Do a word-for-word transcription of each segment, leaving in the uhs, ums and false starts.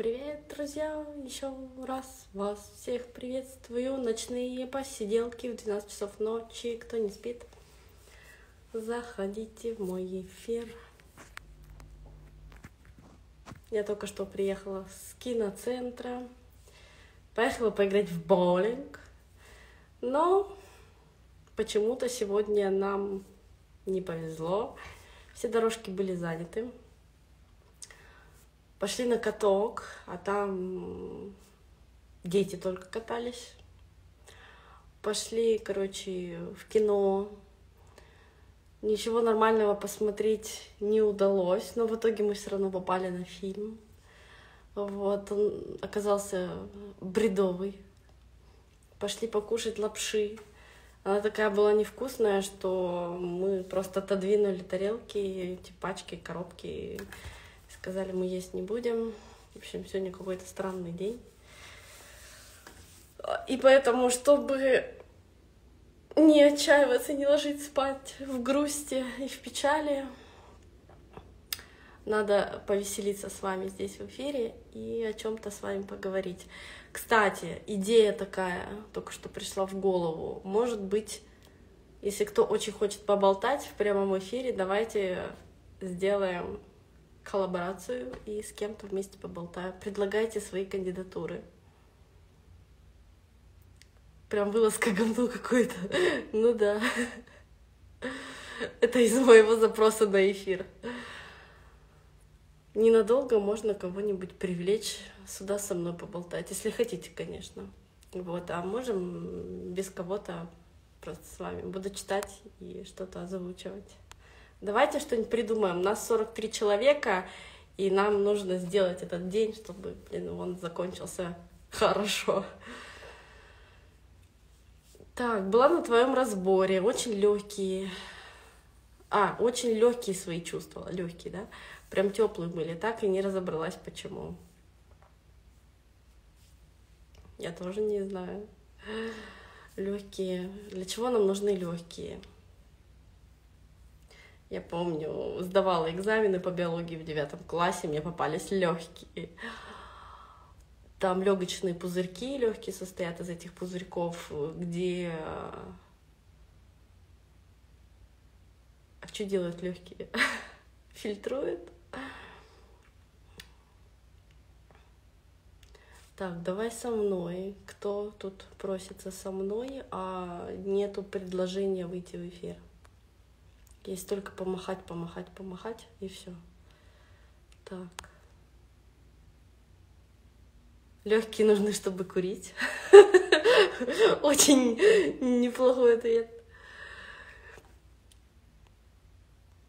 Привет, друзья! Еще раз вас всех приветствую. Ночные посиделки в двенадцать часов ночи. Кто не спит, заходите в мой эфир. Я только что приехала с киноцентра. Поехала поиграть в боулинг. Но почему-то сегодня нам не повезло. Все дорожки были заняты. Пошли на каток, а там дети только катались. Пошли, короче, в кино. Ничего нормального посмотреть не удалось, но в итоге мы все равно попали на фильм. Вот, он оказался бредовый. Пошли покушать лапши. Она такая была невкусная, что мы просто отодвинули тарелки, эти пачки, коробки. Сказали, мы есть не будем. В общем, сегодня какой-то странный день. И поэтому, чтобы не отчаиваться, не ложить спать в грусти и в печали, надо повеселиться с вами здесь в эфире и о чем-то с вами поговорить. Кстати, идея такая, только что пришла в голову. Может быть, если кто очень хочет поболтать в прямом эфире, давайте сделаем коллаборацию и с кем-то вместе поболтаю. Предлагайте свои кандидатуры. Прям вылазка говно какое-то. Ну да. Это из моего запроса на эфир. Ненадолго можно кого-нибудь привлечь сюда со мной поболтать, если хотите, конечно. Вот, а можем без кого-то просто с вами. Буду читать и что-то озвучивать. Давайте что-нибудь придумаем. У нас сорок три человека, и нам нужно сделать этот день, чтобы, блин, он закончился хорошо. Так, была на твоем разборе. Очень легкие. А, очень легкие свои чувства. Легкие, да? Прям теплые были. Так и не разобралась, почему. Я тоже не знаю. Легкие. Для чего нам нужны легкие? Я помню, сдавала экзамены по биологии в девятом классе, мне попались легкие. Там легочные пузырьки, легкие состоят из этих пузырьков, где... А что делают легкие? Фильтруют? Так, давай со мной. Кто тут просится со мной, а нету предложения выйти в эфир? Есть только помахать, помахать, помахать, и все. Так. Легкие нужны, чтобы курить. Очень неплохой ответ.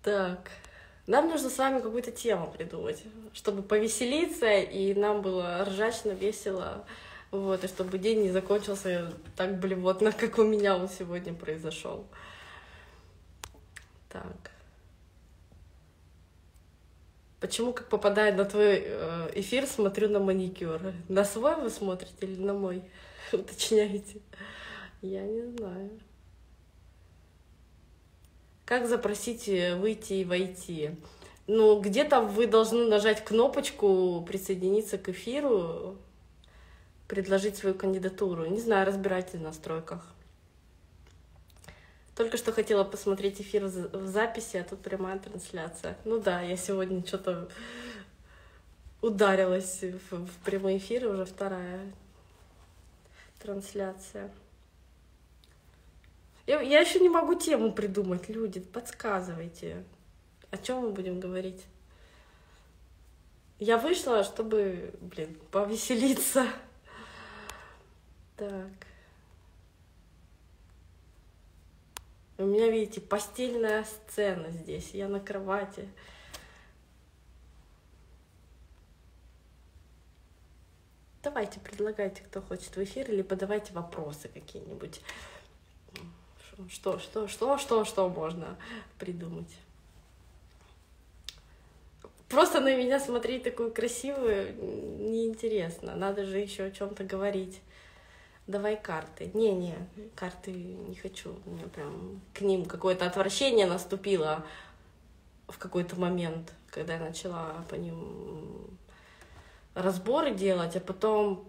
Так. Нам нужно с вами какую-то тему придумать, чтобы повеселиться, и нам было ржачно, весело. Вот, и чтобы день не закончился так блевотно, как у меня он сегодня произошел. Так. Почему, как попадает на твой эфир, смотрю на маникюр? На свой вы смотрите или на мой? Уточняете? Я не знаю. Как запросить выйти и войти? Ну, где-то вы должны нажать кнопочку «Присоединиться к эфиру», предложить свою кандидатуру. Не знаю, разбирайтесь в настройках. Только что хотела посмотреть эфир в записи, а тут прямая трансляция. Ну да, я сегодня что-то ударилась в прямой эфир, уже вторая трансляция. Я, я еще не могу тему придумать, люди, подсказывайте, о чем мы будем говорить. Я вышла, чтобы, блин, повеселиться. Так. У меня, видите, постельная сцена здесь. Я на кровати. Давайте, предлагайте, кто хочет в эфир, или подавайте вопросы какие-нибудь. Что, что, что, что, что можно придумать? Просто на меня смотреть такую красивую неинтересно. Надо же еще о чем-то говорить. Давай карты. Не-не, карты не хочу. У меня прям к ним какое-то отвращение наступило в какой-то момент, когда я начала по ним разборы делать, а потом,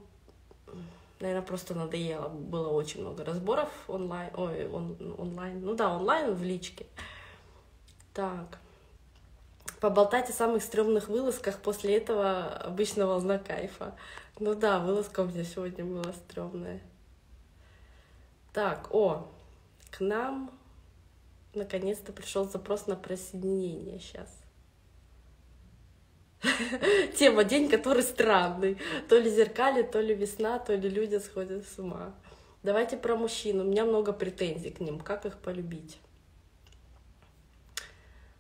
наверное, просто надоело. Было очень много разборов онлайн. Ой, он, онлайн. Ну да, онлайн в личке. Так. Поболтать о самых стрёмных вылазках после этого обычно волна кайфа. Ну да, вылазка у меня сегодня была стрёмная. Так, о, к нам наконец-то пришел запрос на присоединение сейчас. Тема день, который странный. То ли зеркали, то ли весна, то ли люди сходят с ума. Давайте про мужчин. У меня много претензий к ним. Как их полюбить?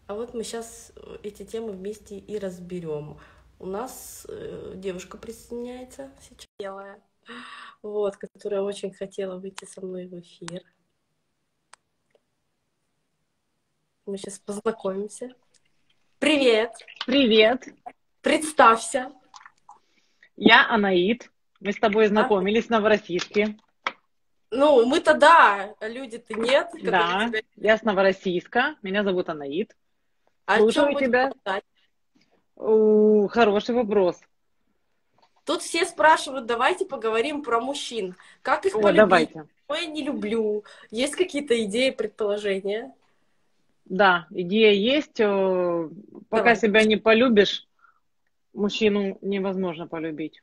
А вот мы сейчас эти темы вместе и разберем. У нас э, девушка присоединяется сейчас. Белая. Вот, которая очень хотела выйти со мной в эфир. Мы сейчас познакомимся. Привет! Привет! Представься! Я Анаид. Мы с тобой знакомились а? в Новороссийске. Ну, мы-то да, люди-то нет. Да, тебя... я с Новороссийска. Меня зовут Анаид. А Слушаю тебя. У, хороший вопрос. Тут все спрашивают, давайте поговорим про мужчин. Как их О, полюбить? Давайте. Что я не люблю? Есть какие-то идеи, предположения? Да, идея есть. Пока Давай. себя не полюбишь, мужчину невозможно полюбить.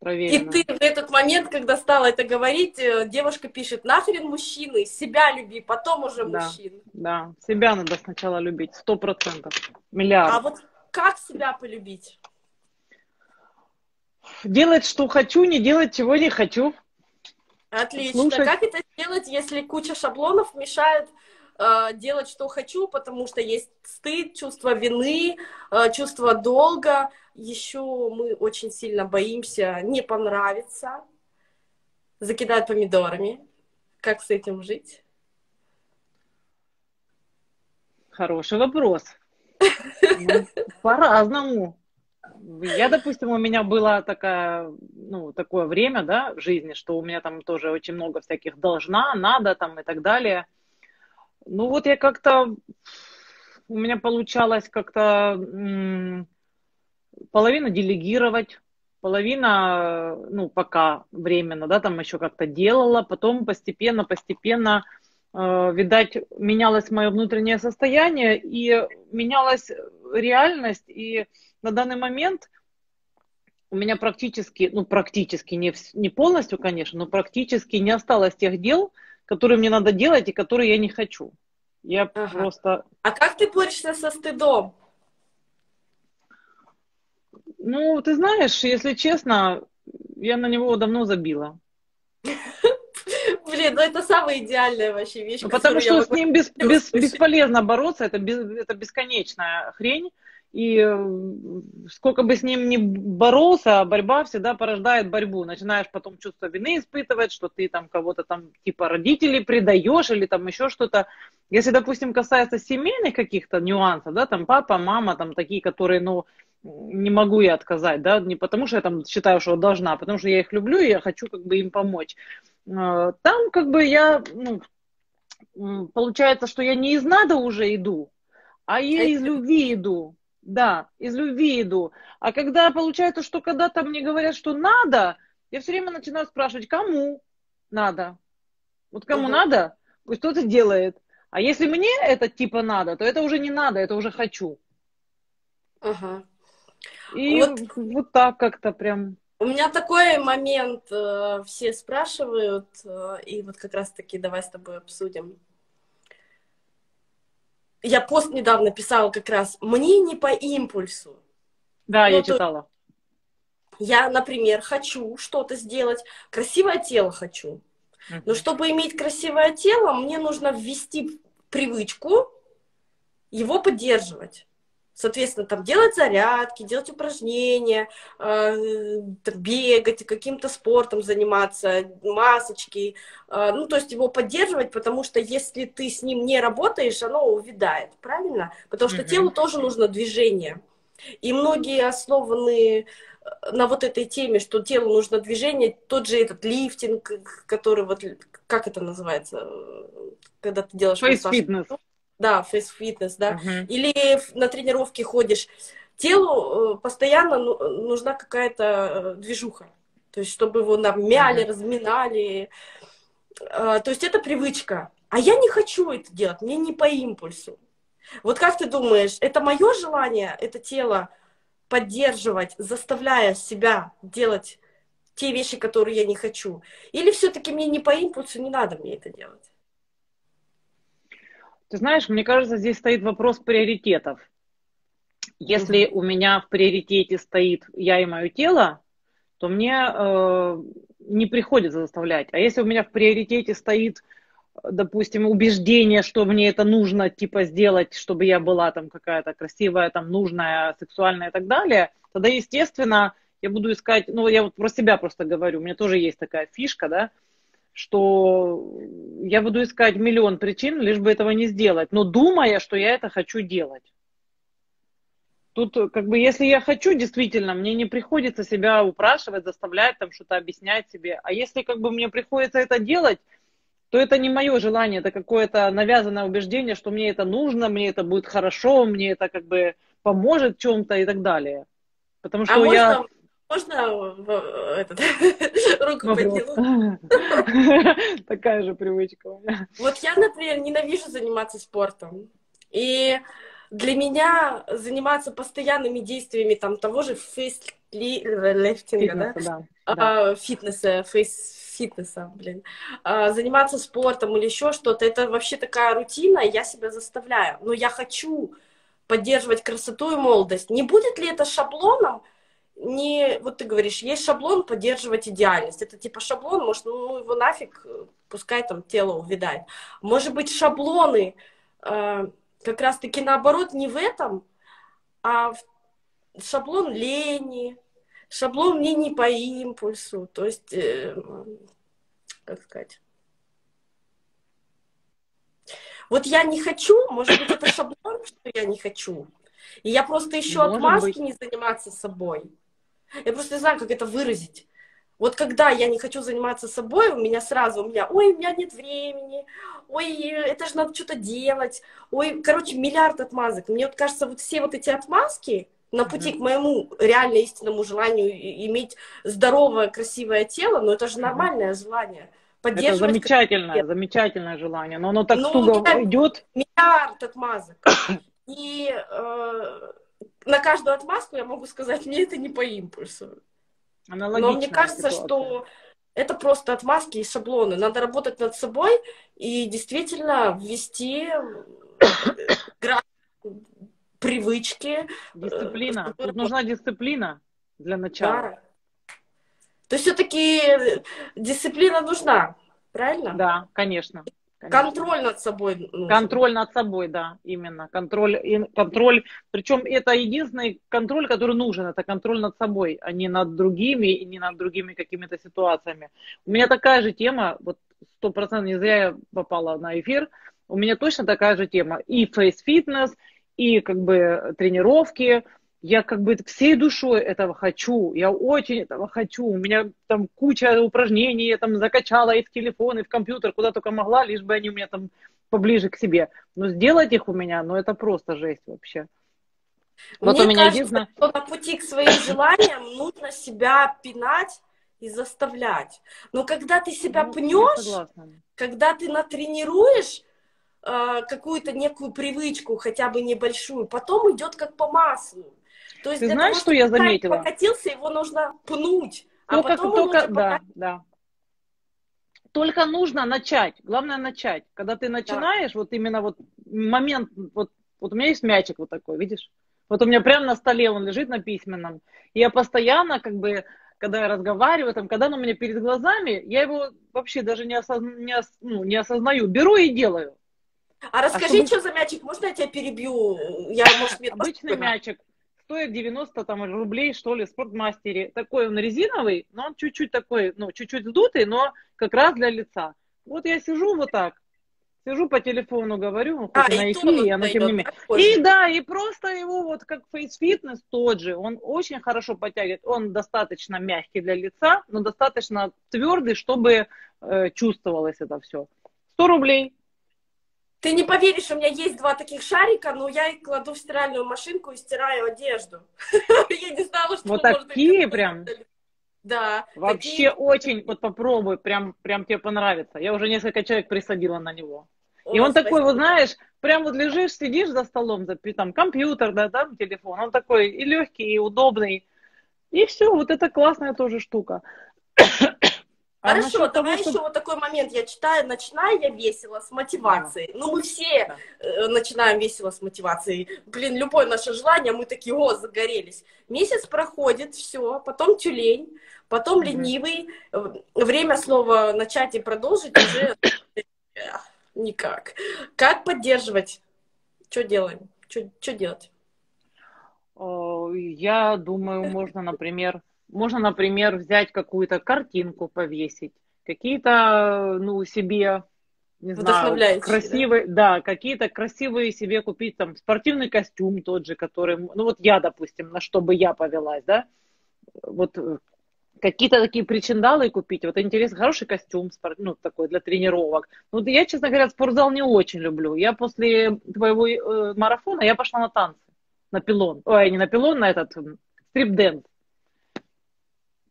Проверено. И ты в этот момент, когда стала это говорить, девушка пишет, нахрен мужчины, себя люби, потом уже да, мужчин. Да, себя надо сначала любить, сто процентов, миллиард. А вот как себя полюбить? Делать, что хочу, не делать, чего не хочу. Отлично. Слушать. Как это сделать, если куча шаблонов мешает э, делать, что хочу, потому что есть стыд, чувство вины, э, чувство долга. Еще мы очень сильно боимся не понравиться, закидать помидорами. Как с этим жить? Хороший вопрос. По-разному. Я, допустим, у меня было такая, ну, такое время, да, в жизни, что у меня там тоже очень много всяких должна, надо там и так далее. Ну вот я как-то, у меня получалось как-то половина делегировать, половина, ну, пока временно, да, там еще как-то делала, потом постепенно, постепенно, э, видать, менялось мое внутреннее состояние и менялась реальность, и на данный момент у меня практически, ну, практически, не, не полностью, конечно, но практически не осталось тех дел, которые мне надо делать и которые я не хочу. Я ага. просто... А как ты борешься со стыдом? Ну, ты знаешь, если честно, я на него давно забила. Блин, ну это самая идеальная вообще вещь. Потому что с ним бесполезно бороться, это бесконечная хрень. И сколько бы с ним ни боролся, борьба всегда порождает борьбу. Начинаешь потом чувство вины испытывать, что ты там кого-то там, типа родителей предаешь или там еще что-то. Если, допустим, касается семейных каких-то нюансов, да, там папа, мама, там такие, которые, ну, не могу я отказать, да, не потому что я там считаю, что должна, а потому что я их люблю и я хочу как бы им помочь. Там как бы я, ну, получается, что я не из надо уже иду, а я из любви иду. Да, из любви иду. А когда получается, что когда-то мне говорят, что надо, я все время начинаю спрашивать, кому надо. Вот кому угу. надо, пусть кто-то делает. А если мне это типа надо, то это уже не надо, это уже хочу. Ага. И вот, вот так как-то прям. У меня такой момент, все спрашивают, и вот как раз-таки давай с тобой обсудим. Я пост недавно писала как раз, мне не по импульсу. Да, ну, я читала. Я, например, хочу что-то сделать, красивое тело хочу. Uh-huh. Но чтобы иметь красивое тело, мне нужно ввести привычку его поддерживать. Соответственно, там делать зарядки, делать упражнения, бегать, каким-то спортом заниматься, масочки. Ну, то есть его поддерживать, потому что если ты с ним не работаешь, оно увядает, правильно? Потому что [S2] Mm-hmm. [S1] Телу тоже нужно движение. И многие основаны на вот этой теме, что телу нужно движение, тот же этот лифтинг, который вот, как это называется, когда ты делаешь массаж? Фейс-фитнес. Да, фейс-фитнес, да. Uh-huh. Или на тренировки ходишь. телу постоянно нужна какая-то движуха. То есть, чтобы его нам мяли, разминали. То есть, это привычка. А я не хочу это делать, мне не по импульсу. Вот как ты думаешь, это мое желание, это тело поддерживать, заставляя себя делать те вещи, которые я не хочу? Или все-таки мне не по импульсу, не надо мне это делать? Ты знаешь, мне кажется, здесь стоит вопрос приоритетов. Если у меня в приоритете стоит я и мое тело, то мне э, не приходится заставлять. А если у меня в приоритете стоит, допустим, убеждение, что мне это нужно, типа, сделать, чтобы я была там какая-то красивая, там, нужная, сексуальная и так далее, тогда, естественно, я буду искать, ну, я вот про себя просто говорю, у меня тоже есть такая фишка, да, что я буду искать миллион причин, лишь бы этого не сделать, но думая, что я это хочу делать. Тут, как бы, если я хочу, действительно, мне не приходится себя упрашивать, заставлять, там, что-то объяснять себе. А если, как бы, мне приходится это делать, то это не мое желание, это какое-то навязанное убеждение, что мне это нужно, мне это будет хорошо, мне это, как бы, поможет в чем-то и так далее. Потому что а я... Можно, можно этот, руку подняла? Такая же привычка у меня. Вот я, например, ненавижу заниматься спортом. И... Для меня заниматься постоянными действиями там, того же фейслифтинга, да? Да, а, да. Фитнеса, фейс-фитнеса, блин. А, заниматься спортом или еще что-то, это вообще такая рутина, я себя заставляю. Но я хочу поддерживать красоту и молодость. Не будет ли это шаблоном? Не, вот ты говоришь, есть шаблон поддерживать идеальность. Это типа шаблон, может, ну его нафиг, пускай там тело увядает. Может быть, шаблоны... Э, как раз-таки наоборот не в этом, а в шаблон лени, шаблон мне не по импульсу, то есть, э, как сказать, вот я не хочу, может быть, это шаблон, что я не хочу, и я просто еще отмазки не заниматься собой, я просто не знаю, как это выразить. Вот когда я не хочу заниматься собой, у меня сразу, у меня, ой, у меня нет времени, ой, это же надо что-то делать, ой, короче, миллиард отмазок. Мне вот кажется, вот все вот эти отмазки на пути mm-hmm. к моему реально истинному желанию иметь здоровое, красивое тело, но это же нормальное mm-hmm. желание. Это замечательное, красивое. Замечательное желание, но оно так туго идет. Миллиард отмазок. И э, на каждую отмазку я могу сказать, мне это не по импульсу. Но мне кажется, ситуация. Что это просто отмазки и шаблоны. Надо работать над собой и действительно ввести привычки. Дисциплина. Тут нужна дисциплина для начала. Да. То есть все-таки дисциплина нужна, правильно? Да, конечно. Конечно. Контроль над собой. Нужен. Контроль над собой, да, именно. Контроль, контроль. Причем это единственный контроль, который нужен. Это контроль над собой, а не над другими и не над другими какими-то ситуациями. У меня такая же тема, вот сто процентов не зря я попала на эфир, у меня точно такая же тема. И фейс-фитнес, и как бы тренировки. Я как бы всей душой этого хочу, я очень этого хочу, у меня там куча упражнений, я там закачала и в телефон, и в компьютер, куда только могла, лишь бы они у меня там поближе к себе. Но сделать их у меня, ну это просто жесть вообще. Вот мне у меня кажется, единственное... что на пути к своим желаниям нужно себя пинать и заставлять. Но когда ты себя ну, пнешь, когда ты натренируешь э, какую-то некую привычку, хотя бы небольшую, потом идет как по маслу. То есть ты знаешь, того, что я заметила? Покатился, его нужно пнуть, а только, потом только, да, да. Только нужно начать. Главное начать. Когда ты начинаешь, да. Вот именно вот момент, вот, вот у меня есть мячик вот такой, видишь? Вот у меня прямо на столе он лежит на письменном. И я постоянно, как бы, когда я разговариваю, там, когда он у меня перед глазами, я его вообще даже не, осозна, не, ос, ну, не осознаю. Беру и делаю. А расскажи, а чтобы... что за мячик? Можно я тебя перебью? Я, может, мне обычный мячик. Стоит девяносто там, рублей, что ли, в Спортмастере. Такой он резиновый, но он чуть-чуть такой, ну, чуть-чуть сдутый, но как раз для лица. Вот я сижу вот так, сижу по телефону, говорю, хоть а, и на эфире, я, но тем не менее. И да, и просто его вот как фейс-фитнес тот же, он очень хорошо подтягивает. Он достаточно мягкий для лица, но достаточно твердый, чтобы э, чувствовалось это все. сто рублей. Ты не поверишь, у меня есть два таких шарика, но я их кладу в стиральную машинку и стираю одежду. Я не знала, что можно... Вот такие прям? Да. Вообще очень, вот попробуй, прям тебе понравится. Я уже несколько человек присадила на него. И он такой, вот знаешь, прям вот лежишь, сидишь за столом, там компьютер, да, там телефон. Он такой и легкий, и удобный. И все, вот это классная тоже штука. Хорошо, а давай того, еще что... вот такой момент. Я читаю, начинаю я весело с мотивацией. Да. Ну, мы все да. начинаем весело с мотивацией. Блин, любое наше желание, мы такие, о, загорелись. Месяц проходит, все, потом тюлень, потом mm-hmm. ленивый. Время слова начать и продолжить уже никак. Как поддерживать? Что делаем? Что делать? Я думаю, можно, например... Можно, например, взять какую-то картинку, повесить, какие-то, ну, себе, не знаю, красивые, да, да какие-то красивые себе купить, там, спортивный костюм тот же, который, ну, вот я, допустим, на что бы я повелась, да, вот какие-то такие причиндалы купить, вот интересно, хороший костюм, спорт, ну, такой для тренировок. Вот я, честно говоря, спортзал не очень люблю. Я после твоего э, марафона, я пошла на танцы, на пилон, ой, не на пилон, на этот, стрип-дэнс.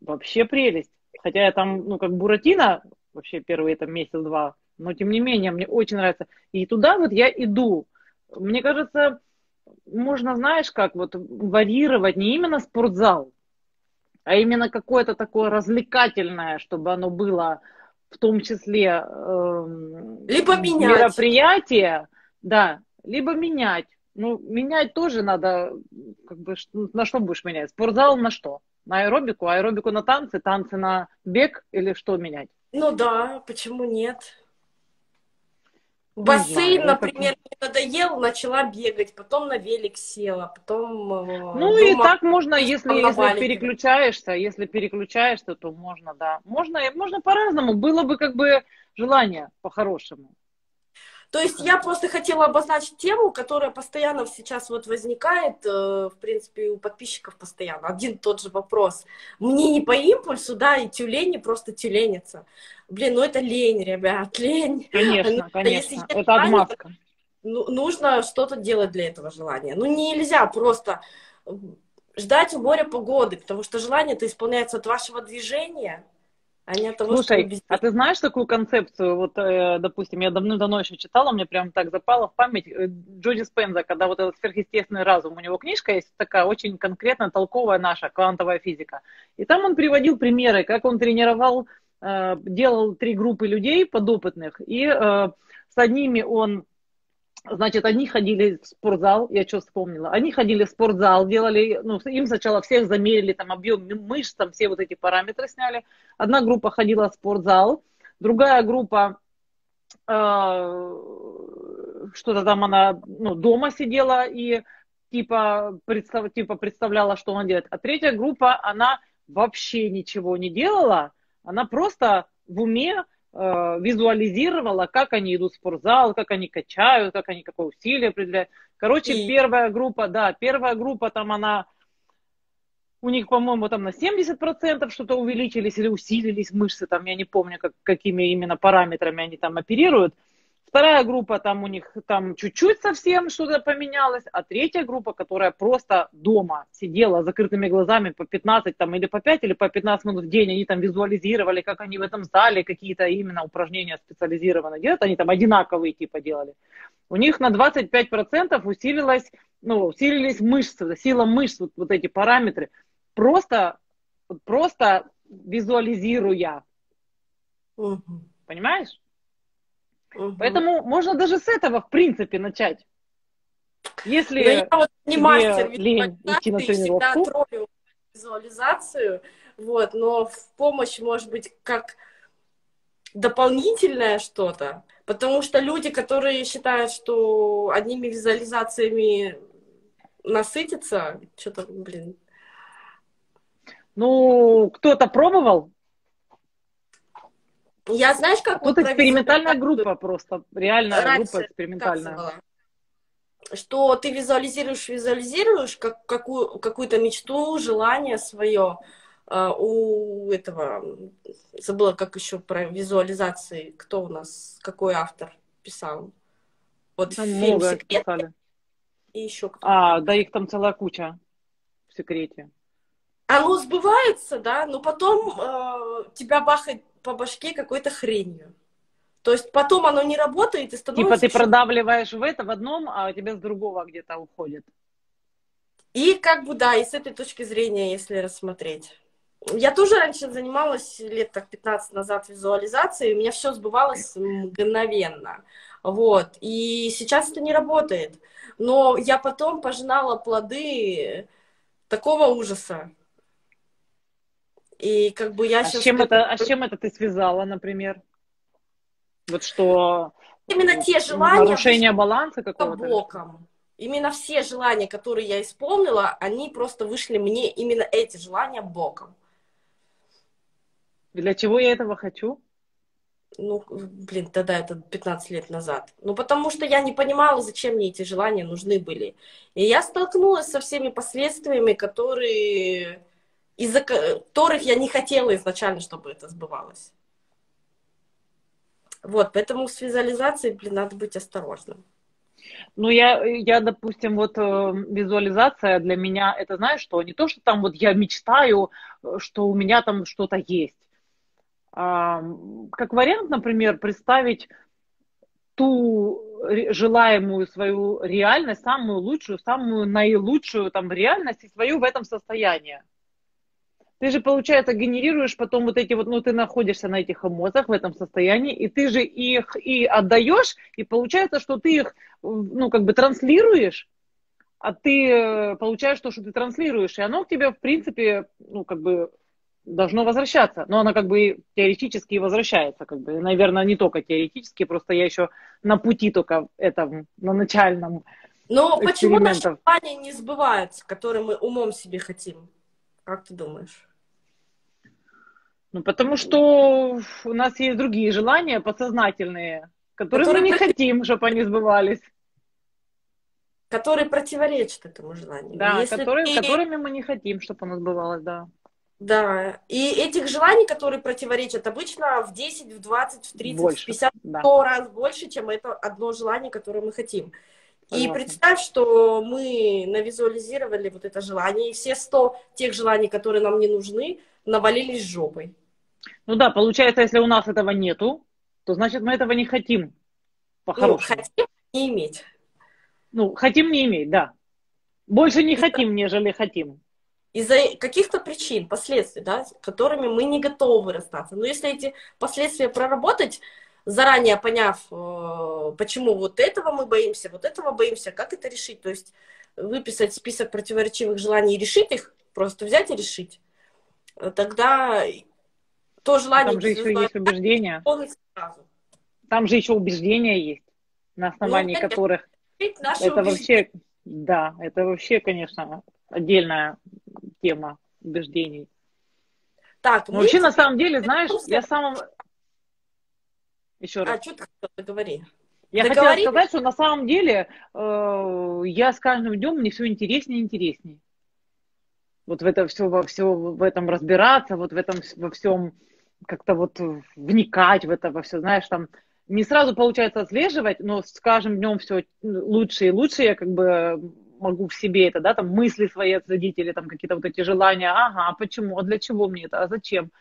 Вообще прелесть. Хотя я там, ну, как Буратино, вообще первые там месяц-два, но тем не менее, мне очень нравится. И туда вот я иду. Мне кажется, можно, знаешь, как вот варьировать не именно спортзал, а именно какое-то такое развлекательное, чтобы оно было в том числе э, либо менять. Мероприятие, да, либо менять. Ну, менять тоже надо, как бы, на что будешь менять? Спортзал на что? На аэробику, аэробику на танцы, танцы на бег или что менять? Ну да, почему нет? Бассейн, например, мне надоел, начала бегать, потом на велик села, потом... Ну и так можно, если, если переключаешься, если переключаешься, то можно, да. Можно, можно по-разному, было бы как бы желание по-хорошему. То есть я просто хотела обозначить тему, которая постоянно сейчас вот возникает, в принципе, у подписчиков постоянно. Один и тот же вопрос. Мне не по импульсу, да, и тюлени просто тюленятся. Блин, ну это лень, ребят, лень. Конечно, конечно, это отмазка. Нужно что-то делать для этого желания. Ну нельзя просто ждать у моря погоды, потому что желание-то исполняется от вашего движения. А не от того, слушай, что... а ты знаешь такую концепцию? Вот, э, допустим, я давно-давно еще читала, мне прям так запало в память Джо Диспенза, когда вот этот сверхъестественный разум, у него книжка есть такая очень конкретно толковая наша, квантовая физика. И там он приводил примеры, как он тренировал, э, делал три группы людей подопытных, и э, с одними он, значит, они ходили в спортзал, я что вспомнила, они ходили в спортзал, делали, ну, им сначала всех замерили, там, объем мышц, там, все вот эти параметры сняли. Одна группа ходила в спортзал, другая группа, э, что-то там она, ну, дома сидела и, типа, представ, типа, представляла, что она делает. А третья группа, она вообще ничего не делала, она просто в уме визуализировала, как они идут в спортзал, как они качают, как они какое усилие определяют. Короче, и... первая группа, да, первая группа, там она, у них, по-моему, там на семьдесят процентов что-то увеличились или усилились мышцы, там, я не помню, как, какими именно параметрами они там оперируют. Вторая группа, там у них там чуть-чуть совсем что-то поменялось, а третья группа, которая просто дома сидела с закрытыми глазами по пятнадцать там, или по пять, или по пятнадцать минут в день, они там визуализировали, как они в этом зале какие-то именно упражнения специализированно делают, они там одинаковые типа делали. У них на двадцать пять процентов усилилась, ну, усилились мышцы, сила мышц, вот, вот эти параметры, просто, просто визуализируя. Угу. Понимаешь? Угу. Поэтому можно даже с этого, в принципе, начать. Если я вот не мастер визуализации, всегда троллю визуализацию, вот, но в помощь может быть как дополнительное что-то, потому что люди, которые считают, что одними визуализациями насытятся, что-то, блин. Ну, кто-то пробовал? Я, знаешь, как... Тут вот экспериментальная группа просто, реальная раньше группа экспериментальная. Сказала, что ты визуализируешь, визуализируешь как, какую, какую-то мечту, желание свое э, у этого... Забыла, как еще про визуализации, кто у нас, какой автор писал. Вот там фильм «Секрет». И еще кто-то. А, да, их там целая куча в «Секрете». Оно сбывается, да, но потом э, тебя бахает по башке какой-то хренью. То есть потом оно не работает и становится... Типа ты продавливаешь в это, в одном, а у тебя с другого где-то уходит. И как бы, да, и с этой точки зрения, если рассмотреть. Я тоже раньше занималась лет так пятнадцать назад визуализацией, у меня все сбывалось мгновенно. Вот. И сейчас это не работает. Но я потом пожинала плоды такого ужаса. И как бы я а сейчас... Чем как... это, а с чем это ты связала, например? Вот что... Именно те желания... Нарушение баланса какого-то? Боком. Именно все желания, которые я исполнила, они просто вышли мне, именно эти желания, боком. Для чего я этого хочу? Ну, блин, тогда это пятнадцать лет назад. Ну, потому что я не понимала, зачем мне эти желания нужны были. И я столкнулась со всеми последствиями, которые... из-за которых я не хотела изначально, чтобы это сбывалось. Вот, поэтому с визуализацией, блин, надо быть осторожным. Ну, я, я, допустим, вот э, визуализация для меня, это, знаешь, что не то, что там вот я мечтаю, что у меня там что-то есть. А, как вариант, например, представить ту желаемую свою реальность, самую лучшую, самую наилучшую там реальность и свою в этом состоянии. Ты же, получается, генерируешь потом вот эти вот, ну, ты находишься на этих эмоциях в этом состоянии, и ты же их и отдаешь, и получается, что ты их, ну, как бы транслируешь, а ты получаешь то, что ты транслируешь, и оно к тебе, в принципе, ну, как бы должно возвращаться. Но оно как бы теоретически и возвращается, как бы, наверное, не только теоретически, просто я еще на пути только этом, на начальном. Но почему наши желания не сбываются, которые мы умом себе хотим? Как ты думаешь? Ну, потому что у нас есть другие желания подсознательные, которые, которые мы не против... хотим, чтобы они сбывались. Которые противоречат этому желанию. Да, которые, ты... которыми мы не хотим, чтобы оно сбывалось, да. Да, и этих желаний, которые противоречат, обычно в десять, в двадцать, в тридцать, больше, в пятьдесят, да. сто раз больше, чем это одно желание, которое мы хотим. И представь, что мы навизуализировали вот это желание, и все сто тех желаний, которые нам не нужны, навалились жопой. Ну да, получается, если у нас этого нету, то значит мы этого не хотим. По-хорошему. Ну, хотим не иметь. Ну, хотим не иметь, да. Больше не хотим, нежели хотим. Из-за каких-то причин, последствий, да, с которыми мы не готовы расстаться. Но если эти последствия проработать, заранее поняв, почему вот этого мы боимся, вот этого боимся, как это решить, то есть выписать список противоречивых желаний и решить их, просто взять и решить, тогда то желание... Там же еще есть убеждения. Там же еще убеждения есть, на основании ну, которых... Это вообще, да, это вообще, конечно, отдельная тема убеждений. Так, мы... Вообще, на самом деле, знаешь, я самым... Еще раз. А, что ты хотела говорить? Я хотела сказать, что на самом деле э, я с каждым днем мне все интереснее и интереснее. Вот в это все, во все в этом разбираться, вот в этом во всем как-то вот вникать в это во все, знаешь, там не сразу получается отслеживать, но с каждым днем все лучше и лучше. Я как бы могу в себе это, да, там мысли свои отследить или там какие-то вот эти желания. Ага, почему? А для чего мне это? А зачем?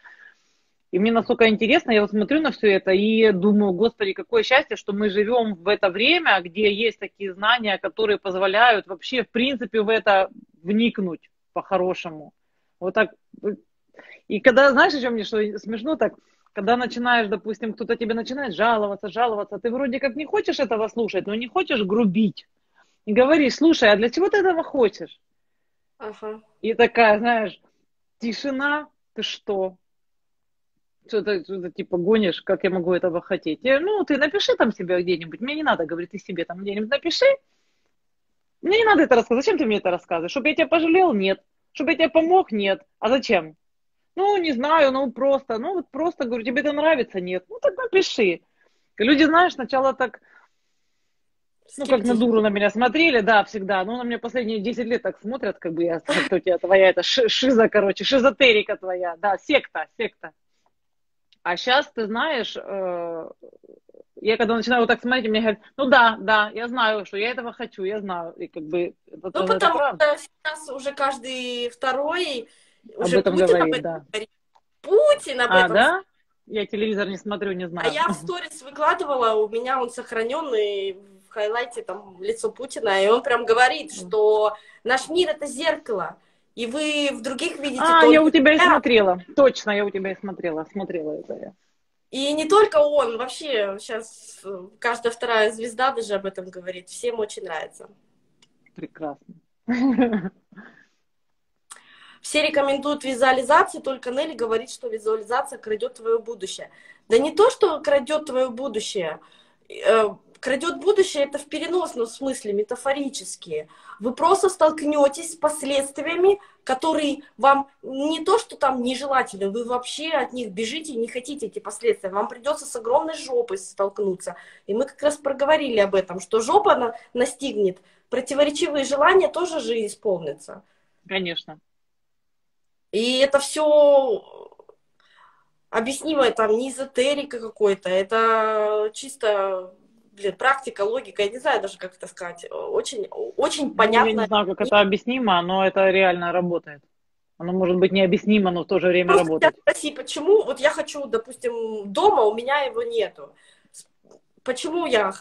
И мне настолько интересно, я вот смотрю на все это и думаю, господи, какое счастье, что мы живем в это время, где есть такие знания, которые позволяют вообще, в принципе, в это вникнуть по-хорошему. Вот так. И когда, знаешь, еще мне что смешно так, когда начинаешь, допустим, кто-то тебе начинает жаловаться, жаловаться, ты вроде как не хочешь этого слушать, но не хочешь грубить. И говоришь, слушай, а для чего ты этого хочешь? Ага. И такая, знаешь, тишина, ты что? Что-то, что-то типа гонишь, как я могу этого хотеть? Я, ну, ты напиши там себе где-нибудь, мне не надо, говорит, ты себе там где-нибудь напиши. Мне не надо это рассказывать, зачем ты мне это рассказываешь? Чтобы я тебя пожалел? Нет. Чтобы я тебе помог? Нет. А зачем? Ну, не знаю, ну, просто, ну, вот просто, говорю, тебе это нравится? Нет. Ну, так напиши. И люди, знаешь, сначала так, ну, как на дуру на меня смотрели, да, всегда, ну, на меня последние десять лет так смотрят, как бы я, кто тебя, твоя, это шиза, короче, шизотерика твоя, да, секта, секта. А сейчас, ты знаешь, я когда начинаю вот так смотреть, мне говорят, ну да, да, я знаю, что я этого хочу, я знаю. И как бы, ну потому что сейчас уже каждый второй уже об этом Путин говорит, об этом да. говорит. Путин об а, этом да? Я телевизор не смотрю, не знаю. А я в сторис выкладывала, у меня он сохраненный в хайлайте, там лицо Путина, и он прям говорит, что наш мир — это зеркало. И вы в других видите... А, я у тебя и смотрела. Точно, я у тебя и смотрела. Смотрела это я. И не только он. Вообще, сейчас каждая вторая звезда даже об этом говорит. Всем очень нравится. Прекрасно. Все рекомендуют визуализацию, только Нелли говорит, что визуализация крадет твое будущее. Да не то, что крадет твое будущее. Крадет будущее — это в переносном смысле, метафорически. Вы просто столкнетесь с последствиями, которые вам не то, что там нежелательно, вы вообще от них бежите и не хотите эти последствия. Вам придется с огромной жопой столкнуться. И мы как раз проговорили об этом, что жопа на, настигнет, противоречивые желания тоже же исполнятся. Конечно. И это все... Объяснимое там не эзотерика какой-то, это чисто, блин, практика, логика, я не знаю даже, как это сказать, очень, очень понятно. Я не знаю, как это объяснимо, но это реально работает. Оно может быть необъяснимо, но в то же время просто работает. Спроси, почему, вот я хочу, допустим, дома, у меня его нету, почему я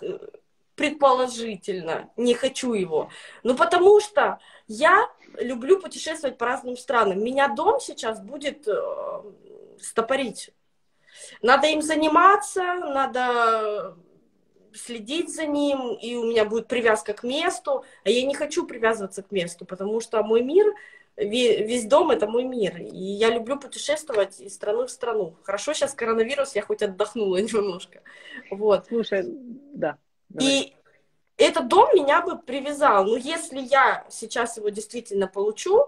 предположительно не хочу его? Ну, потому что я люблю путешествовать по разным странам, меня дом сейчас будет... стопорить. Надо им заниматься, надо следить за ним, и у меня будет привязка к месту, а я не хочу привязываться к месту, потому что мой мир, весь дом — это мой мир, и я люблю путешествовать из страны в страну. Хорошо, сейчас коронавирус, я хоть отдохнула немножко. Вот. Слушай, да. Давай. И этот дом меня бы привязал, но если я сейчас его действительно получу,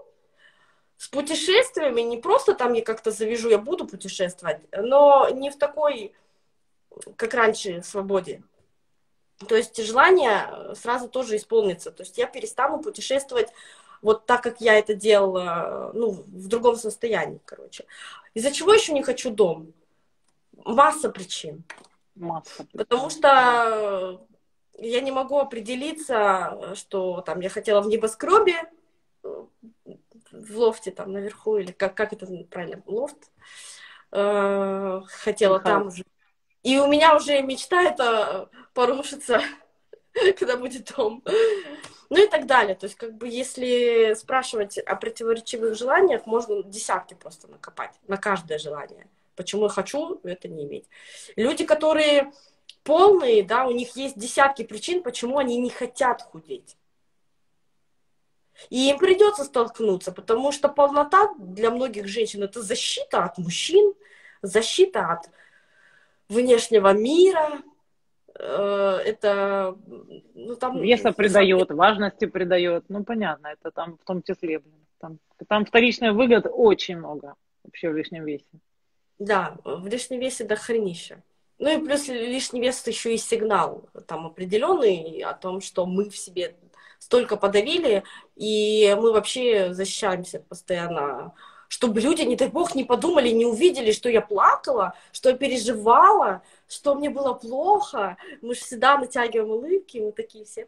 с путешествиями не просто там я как-то завяжу, я буду путешествовать, но не в такой, как раньше, свободе. То есть желание сразу тоже исполнится. То есть я перестану путешествовать вот так, как я это делала, ну, в другом состоянии, короче. Из-за чего еще не хочу дом? Масса причин. Масса причин. Потому что я не могу определиться, что там я хотела в небоскребе, в лофте там наверху, или как, как это правильно, лофт, э, хотела Ха. Там уже. И у меня уже мечта это порушится, когда будет дом. Ну и так далее. То есть, как бы, если спрашивать о противоречивых желаниях, можно десятки просто накопать на каждое желание. Почему я хочу это не иметь. Люди, которые полные, да, у них есть десятки причин, почему они не хотят худеть. И им придется столкнуться, потому что полнота для многих женщин — это защита от мужчин, защита от внешнего мира, это... Ну, там, веса придает, важности придает, ну понятно, это там в том числе. Там, там вторичных выгод очень много вообще в лишнем весе. Да, в лишнем весе до хренища. Ну и плюс лишний вес еще и сигнал там определенный о том, что мы в себе... столько подавили, и мы вообще защищаемся постоянно, чтобы люди, не дай бог, не подумали, не увидели, что я плакала, что я переживала, что мне было плохо. Мы же всегда натягиваем улыбки, мы такие все...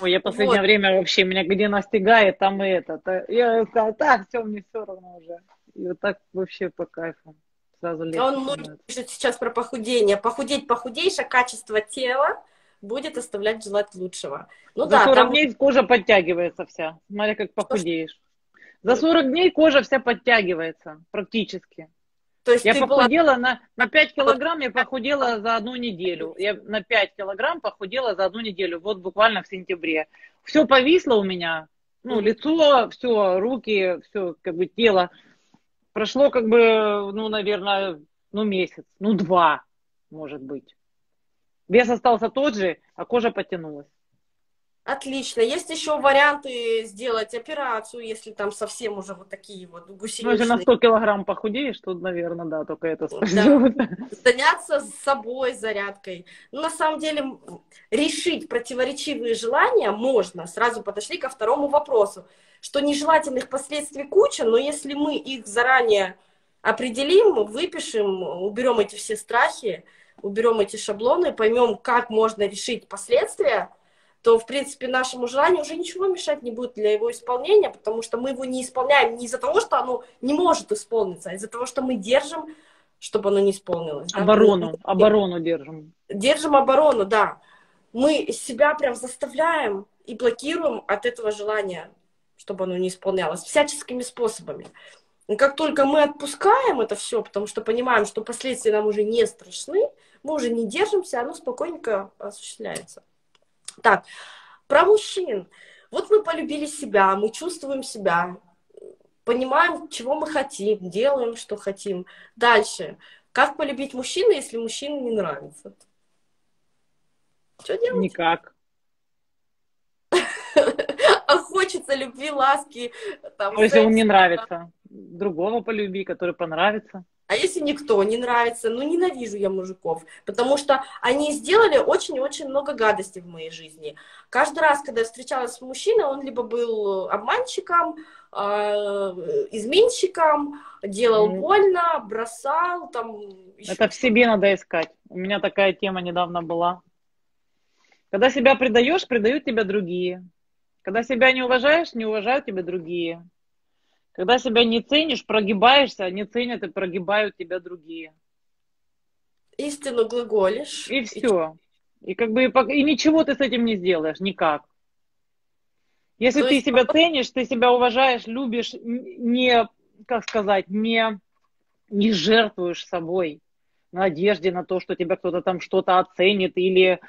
Ой, я в последнее вот. Время вообще, меня где настигает, там и это. Я сказала, так, все, мне все равно уже. И вот так вообще по кайфу. Сразу легче. А он многие пишет сейчас про похудение. Похудеть похудеешь, а качество тела будет оставлять желать лучшего. Ну, за да, сорок там... дней кожа подтягивается вся. Смотри, как похудеешь. За сорок дней кожа вся подтягивается практически. То есть я похудела была... на, на пять килограмм, я похудела за одну неделю. Я на пять килограмм похудела за одну неделю. Вот буквально в сентябре. Все повисло у меня. Ну, mm-hmm. лицо, все, руки, все, как бы тело. Прошло, как бы, ну, наверное, ну, месяц, ну, два, может быть. Вес остался тот же, а кожа потянулась. Отлично. Есть еще варианты сделать операцию, если там совсем уже вот такие вот гусеничные. Ну, если на сто килограмм похудеешь, то, наверное, да, только это спасет. Да. Заняться с собой зарядкой. Ну, на самом деле, решить противоречивые желания можно. Сразу подошли ко второму вопросу, что нежелательных последствий куча, но если мы их заранее определим, выпишем, уберем эти все страхи, уберем эти шаблоны, поймем, как можно решить последствия, то, в принципе, нашему желанию уже ничего мешать не будет для его исполнения, потому что мы его не исполняем не из-за того, что оно не может исполниться, а из-за того, что мы держим, чтобы оно не исполнилось. Оборону, да? Оборону держим. Держим оборону, да. Мы себя прям заставляем и блокируем от этого желания, чтобы оно не исполнялось, всяческими способами. И как только мы отпускаем это все, потому что понимаем, что последствия нам уже не страшны, мы уже не держимся, оно спокойненько осуществляется. Так, про мужчин. Вот мы полюбили себя, мы чувствуем себя, понимаем, чего мы хотим, делаем, что хотим. Дальше. Как полюбить мужчину, если мужчина не нравится? Что делать? Никак. А хочется любви, ласки. Там, если он не нравится, другого полюби, который понравится. А если никто не нравится, ну ненавижу я мужиков, потому что они сделали очень-очень много гадостей в моей жизни. Каждый раз, когда я встречалась с мужчиной, он либо был обманщиком, изменщиком, делал mm. больно, бросал. Там, еще... Это в себе надо искать. У меня такая тема недавно была. Когда себя предаешь, предают тебя другие. Когда себя не уважаешь, не уважают тебя другие. Когда себя не ценишь, прогибаешься, не ценят и прогибают тебя другие. Истину глаголишь. И все. И как бы и ничего ты с этим не сделаешь, никак. Если ты себя ценишь, ты себя уважаешь, любишь, не, как сказать, не, не жертвуешь собой в надежде на то, что тебя кто-то там что-то оценит или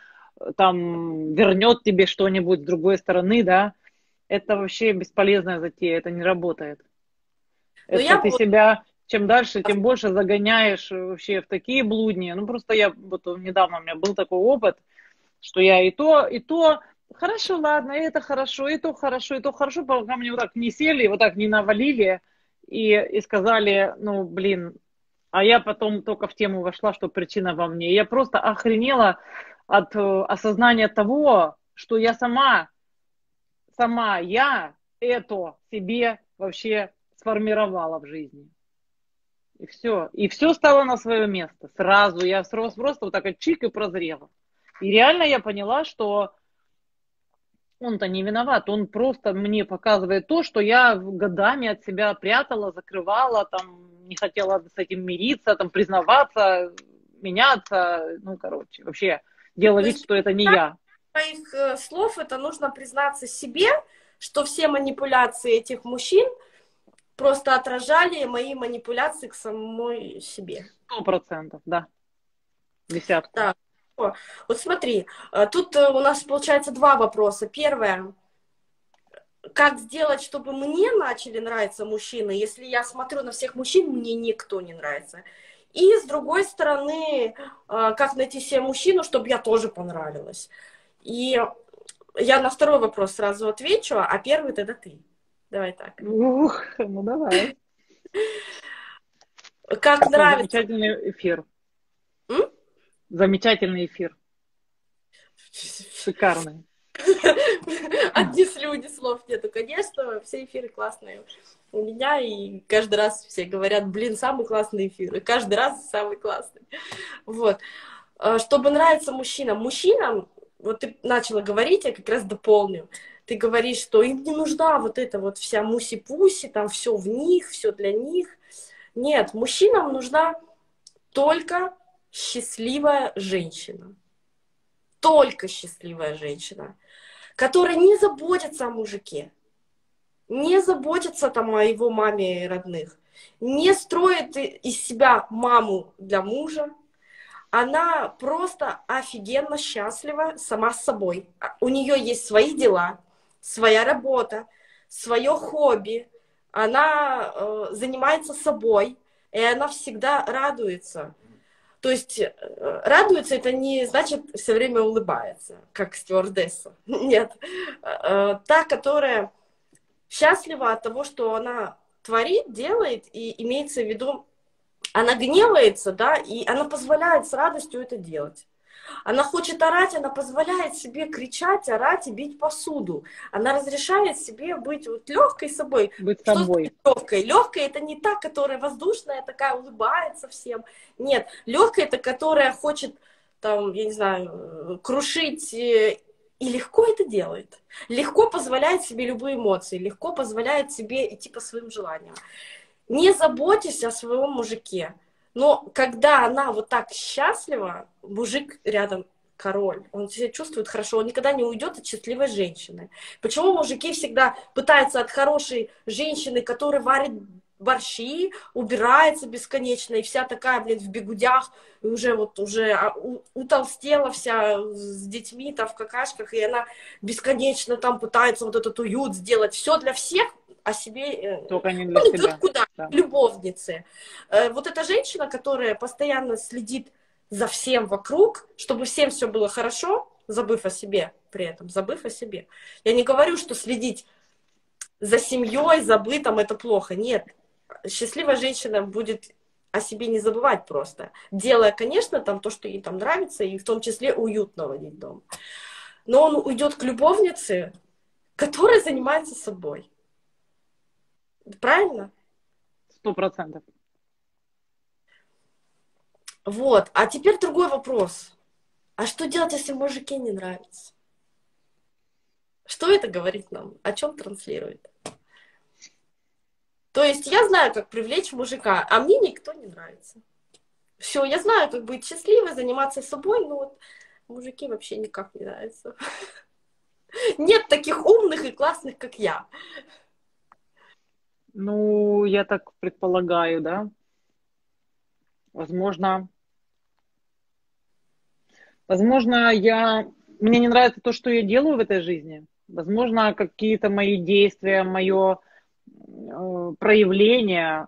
там вернет тебе что-нибудь с другой стороны, да, это вообще бесполезная затея, это не работает. Но это я ты вот... себя чем дальше, тем больше загоняешь вообще в такие блудни. Ну, просто я, вот недавно у меня был такой опыт, что я и то, и то, хорошо, ладно, и это хорошо, и то хорошо, и то хорошо, пока мне вот так не сели, вот так не навалили и, и сказали, ну, блин, а я потом только в тему вошла, что причина во мне. И я просто охренела от осознания того, что я сама, сама я это себе вообще сформировала в жизни. И все. И все стало на свое место. Сразу я срос, просто вот так чик и прозрела. И реально я поняла, что он-то не виноват. Он просто мне показывает то, что я годами от себя прятала, закрывала, там, не хотела с этим мириться, там, признаваться, меняться. Ну, короче, вообще делала вид, что это не я. Моих слов, это нужно признаться себе, что все манипуляции этих мужчин просто отражали мои манипуляции к самой себе. Сто процентов, да. Десятка. Да. Вот смотри, тут у нас получается два вопроса. Первое, как сделать, чтобы мне начали нравиться мужчины, если я смотрю на всех мужчин, мне никто не нравится. И с другой стороны, как найти себе мужчину, чтобы я тоже понравилась. И я на второй вопрос сразу отвечу, а первый тогда ты. Давай так. Ух, ну давай. Как нравится. Замечательный эфир. М? Замечательный эфир. Шикарный. Отнесли, у них слов нету, конечно. Все эфиры классные у меня. И каждый раз все говорят, блин, самый классный эфир. И каждый раз самый классный. Вот. Чтобы нравиться мужчинам. Мужчинам вот ты начала говорить, я как раз дополню. Ты говоришь, что им не нужна вот эта вот вся муси-пуси, там все в них, все для них. Нет, мужчинам нужна только счастливая женщина. Только счастливая женщина, которая не заботится о мужике, не заботится там о его маме и родных, не строит из себя маму для мужа. Она просто офигенно счастлива сама с собой. У нее есть свои дела, своя работа, свое хобби. Она э, занимается собой, и она всегда радуется. То есть э, радуется — это не значит все время улыбается, как стюардесса. Нет. Э, та, которая счастлива от того, что она творит, делает, и имеется в виду, она гневается, да, и она позволяет с радостью это делать. Она хочет орать, она позволяет себе кричать, орать и бить посуду. Она разрешает себе быть вот легкой собой. Быть собой. Легкой. Легкая — это не та, которая воздушная, такая улыбается всем. Нет, легкая — это которая хочет, там, я не знаю, крушить. И легко это делает. Легко позволяет себе любые эмоции. Легко позволяет себе идти по своим желаниям. Не заботьтесь о своем мужике. Но когда она вот так счастлива, мужик рядом король, он себя чувствует хорошо, он никогда не уйдет от счастливой женщины. Почему мужики всегда пытаются от хорошей женщины, которая варит борщи, убирается бесконечно, и вся такая, блин, в бегудях, и уже вот уже утолстела вся с детьми там в какашках, и она бесконечно там пытается вот этот уют сделать, все для всех, а себе идет куда? Да. Любовницы. Вот эта женщина, которая постоянно следит за всем вокруг, чтобы всем все было хорошо, забыв о себе при этом, забыв о себе. Я не говорю, что следить за семьей, за бытом — это плохо. Нет. Счастливая женщина будет о себе не забывать просто. Делая, конечно, там то, что ей там нравится, и в том числе уютно водить дом. Но он уйдет к любовнице, которая занимается собой. Правильно? Сто процентов. Вот. А теперь другой вопрос. А что делать, если мужике не нравится? Что это говорит нам? О чем транслирует? То есть я знаю, как привлечь мужика, а мне никто не нравится. Все, я знаю, как быть счастливой, заниматься собой, но вот мужики вообще никак не нравятся. Нет таких умных и классных, как я. Ну, я так предполагаю, да. Возможно, возможно, я... мне не нравится то, что я делаю в этой жизни. Возможно, какие-то мои действия, мое э, проявление,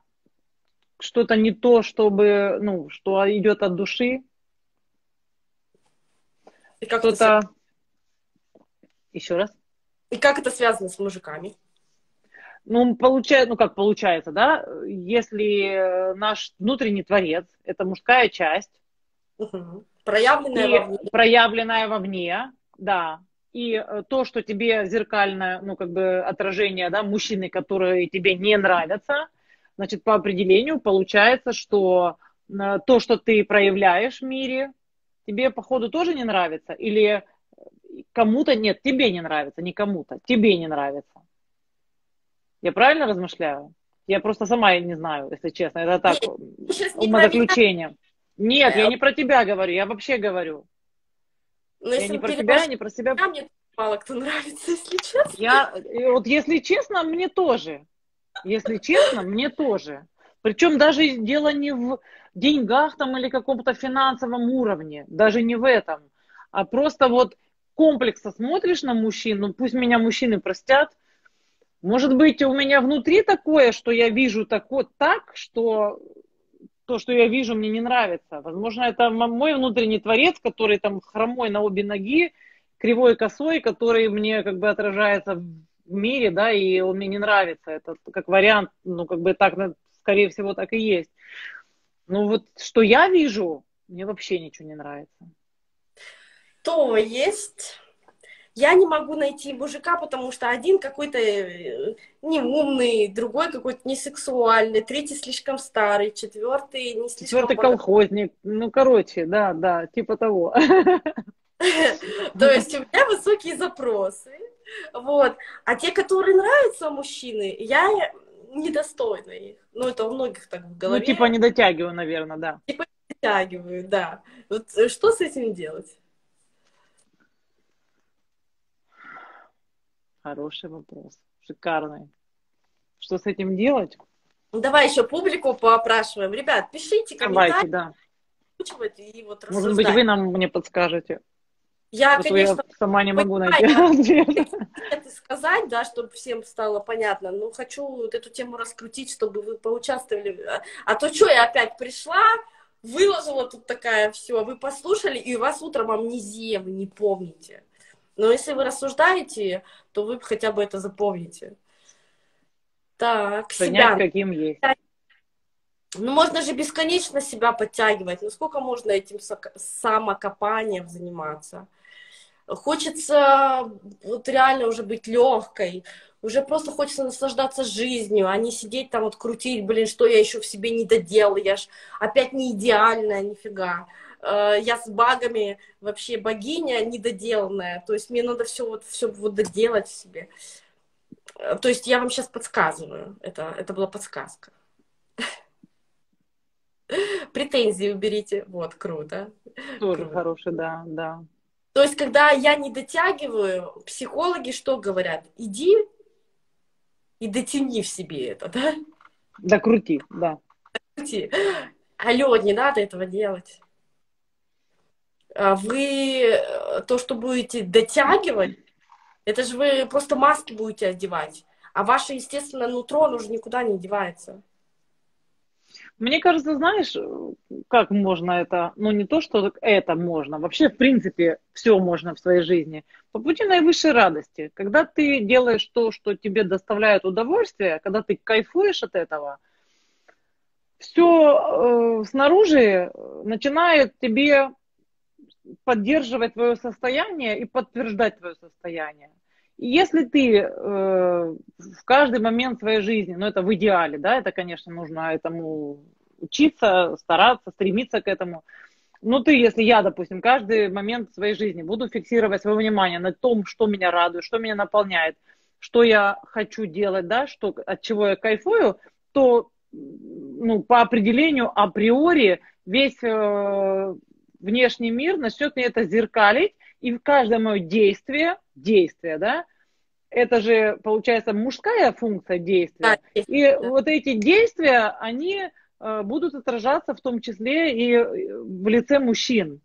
что-то не то, чтобы, ну, что идет от души. И как это... Еще раз. И как это связано с мужиками? Ну, получается, ну как получается, да, если наш внутренний творец — это мужская часть, угу. проявленная, вовне. проявленная вовне, да, и то, что тебе зеркальное, ну, как бы отражение, да, мужчины, которые тебе не нравятся, значит, по определению получается, что то, что ты проявляешь в мире, тебе, походу, тоже не нравится, или кому-то, нет, тебе не нравится, не кому-то, тебе не нравится. Я правильно размышляю? Я просто сама не знаю, если честно. Это так, умозаключение. Нет, я не про тебя говорю, я вообще говорю. Но я не про тебя, не про себя. Мне мало кто нравится, если честно. Я, вот если честно, мне тоже. Если честно, мне тоже. Причем даже дело не в деньгах там или каком-то финансовом уровне. Даже не в этом. А просто вот комплексно смотришь на мужчин, ну пусть меня мужчины простят, может быть, у меня внутри такое, что я вижу так, вот так, что то, что я вижу, мне не нравится. Возможно, это мой внутренний творец, который там хромой на обе ноги, кривой и косой, который мне как бы отражается в мире, да, и он мне не нравится. Это как вариант, ну, как бы так, скорее всего, так и есть. Ну, вот что я вижу, мне вообще ничего не нравится. То есть... Я не могу найти мужика, потому что один какой-то неумный, другой какой-то несексуальный, третий слишком старый, четвертый не слишком... Четвертый колхозник. Ну, короче, да, да, типа того. То есть у меня высокие запросы. Вот. А те, которые нравятся мужчины, я недостойна их. Ну, это у многих так в голове. Ну, типа не дотягиваю, наверное, да. Типа не дотягиваю, да. Вот что с этим делать? Хороший вопрос. Шикарный. Что с этим делать? Давай еще публику поопрашиваем. Ребят, пишите комментарии. Давайте, да. И вот может быть, вы нам мне подскажете. Я, вот конечно, я сама не могу найти ответ. Это сказать, да, чтобы всем стало понятно. Но хочу вот эту тему раскрутить, чтобы вы поучаствовали. А то что, я опять пришла, выложила тут такая все. Вы послушали, и у вас утром амнезия, вы не помните. Но если вы рассуждаете, то вы хотя бы это запомните. Так, понять, себя. Каким есть. Ну, можно же бесконечно себя подтягивать. Ну, сколько можно этим самокопанием заниматься? Хочется вот реально уже быть легкой, уже просто хочется наслаждаться жизнью, а не сидеть там вот крутить, блин, что я еще в себе не доделала, я ж опять не идеальная, нифига. Я с багами вообще богиня недоделанная, то есть мне надо все вот, все вот доделать в себе. То есть я вам сейчас подсказываю, это, это была подсказка. Претензии уберите, вот, круто. Тоже хороший, да, да. То есть, когда я не дотягиваю, психологи что говорят? Иди и дотяни в себе это, да? Докрути, да. Докрути. Алло, не надо этого делать. Вы то, что будете дотягивать, это же вы просто маски будете одевать, а ваше естественное нутро, оно уже никуда не девается. Мне кажется, знаешь, как можно это, ну не то, что это можно, вообще, в принципе, все можно в своей жизни. По пути наивысшей радости, когда ты делаешь то, что тебе доставляет удовольствие, когда ты кайфуешь от этого, все э, снаружи начинает тебе поддерживать твое состояние и подтверждать твое состояние. И если ты э, в каждый момент своей жизни, ну это в идеале, да, это, конечно, нужно этому учиться, стараться, стремиться к этому. Но ты, если я, допустим, каждый момент своей жизни буду фиксировать свое внимание на том, что меня радует, что меня наполняет, что я хочу делать, да, что, от чего я кайфую, то, ну, по определению, априори, весь э, внешний мир начнет мне это зеркалить. И каждое мое действие, действие, да, это же, получается, мужская функция действия. Да, и да. Вот эти действия, они э, будут отражаться в том числе и в лице мужчин.